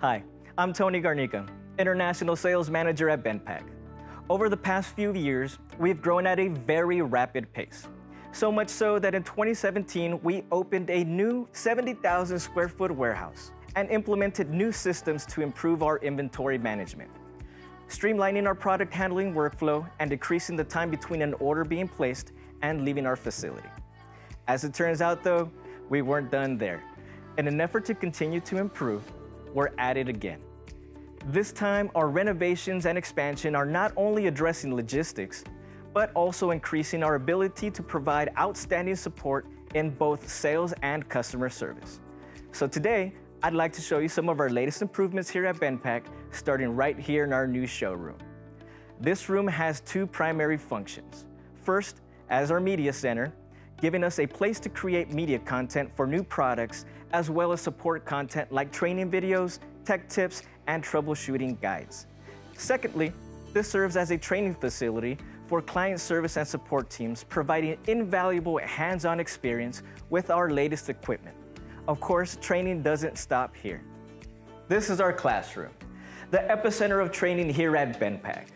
Hi, I'm Tony Garnica, International Sales Manager at BendPak. Over the past few years, we've grown at a very rapid pace. So much so that in 2017, we opened a new 70,000 square foot warehouse and implemented new systems to improve our inventory management. Streamlining our product handling workflow and decreasing the time between an order being placed and leaving our facility. As it turns out though, we weren't done there. In an effort to continue to improve, we're at it again. This time, our renovations and expansion are not only addressing logistics, but also increasing our ability to provide outstanding support in both sales and customer service. So today, I'd like to show you some of our latest improvements here at BendPak, starting right here in our new showroom. This room has two primary functions. First, as our media center, giving us a place to create media content for new products, as well as support content like training videos, tech tips, and troubleshooting guides. Secondly, this serves as a training facility for client service and support teams, providing invaluable hands-on experience with our latest equipment. Of course, training doesn't stop here. This is our classroom, the epicenter of training here at BendPak.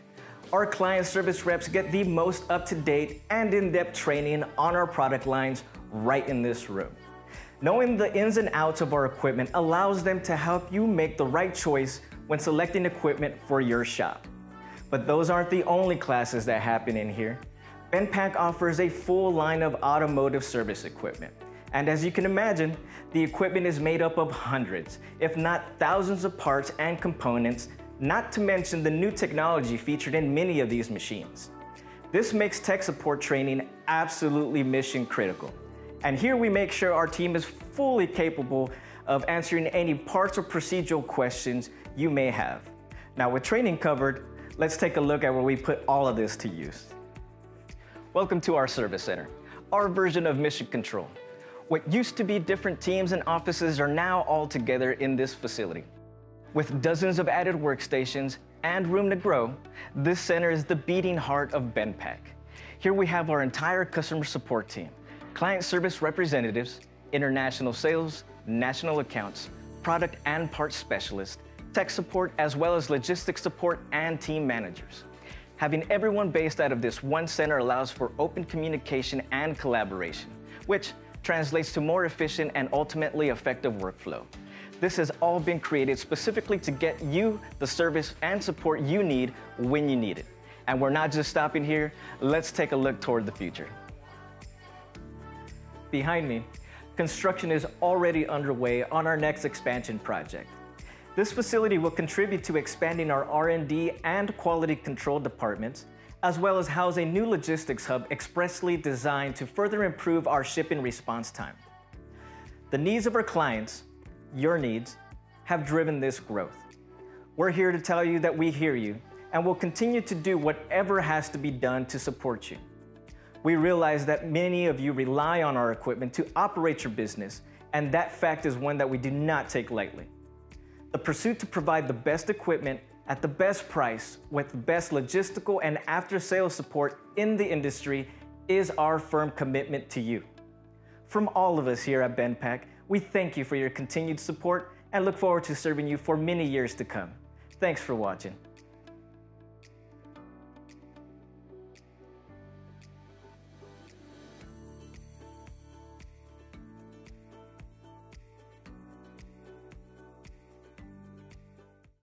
Our client service reps get the most up-to-date and in-depth training on our product lines right in this room. Knowing the ins and outs of our equipment allows them to help you make the right choice when selecting equipment for your shop. But those aren't the only classes that happen in here. BendPak offers a full line of automotive service equipment. And as you can imagine, the equipment is made up of hundreds, if not thousands of parts and components, not to mention the new technology featured in many of these machines. This makes tech support training absolutely mission critical. And here we make sure our team is fully capable of answering any parts or procedural questions you may have. Now, with training covered, let's take a look at where we put all of this to use. Welcome to our service center, our version of mission control. What used to be different teams and offices are now all together in this facility. With dozens of added workstations and room to grow, this center is the beating heart of BendPak. Here we have our entire customer support team, client service representatives, international sales, national accounts, product and parts specialists, tech support, as well as logistics support and team managers. Having everyone based out of this one center allows for open communication and collaboration, which translates to more efficient and ultimately effective workflow. This has all been created specifically to get you the service and support you need when you need it. And we're not just stopping here. Let's take a look toward the future. Behind me, construction is already underway on our next expansion project. This facility will contribute to expanding our R&D and quality control departments, as well as house a new logistics hub expressly designed to further improve our ship and response time. The needs of our clients, your needs, have driven this growth. We're here to tell you that we hear you and will continue to do whatever has to be done to support you. We realize that many of you rely on our equipment to operate your business, and that fact is one that we do not take lightly. The pursuit to provide the best equipment at the best price with the best logistical and after-sales support in the industry is our firm commitment to you. From all of us here at BendPak, we thank you for your continued support and look forward to serving you for many years to come. Thanks for watching.